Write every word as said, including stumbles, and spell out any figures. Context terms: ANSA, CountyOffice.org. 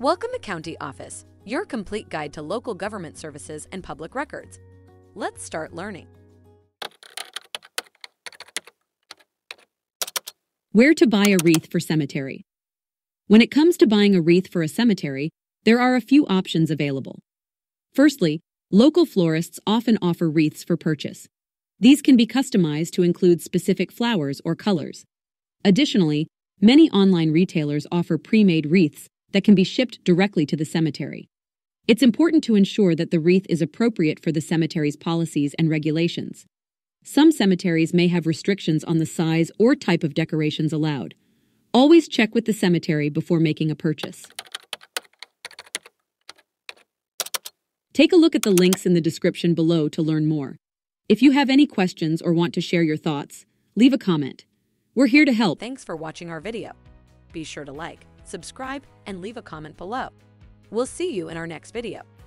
Welcome to County Office, your complete guide to local government services and public records. Let's start learning. Where to buy a wreath for cemetery. When it comes to buying a wreath for a cemetery, there are a few options available. Firstly, local florists often offer wreaths for purchase. These can be customized to include specific flowers or colors. Additionally, many online retailers offer pre-made wreaths that can be shipped directly to the cemetery. It's important to ensure that the wreath is appropriate for the cemetery's policies and regulations. Some cemeteries may have restrictions on the size or type of decorations allowed. Always check with the cemetery before making a purchase. Take a look at the links in the description below to learn more. If you have any questions or want to share your thoughts, leave a comment. We're here to help. Thanks for watching our video. Be sure to like, subscribe, and leave a comment below. We'll see you in our next video.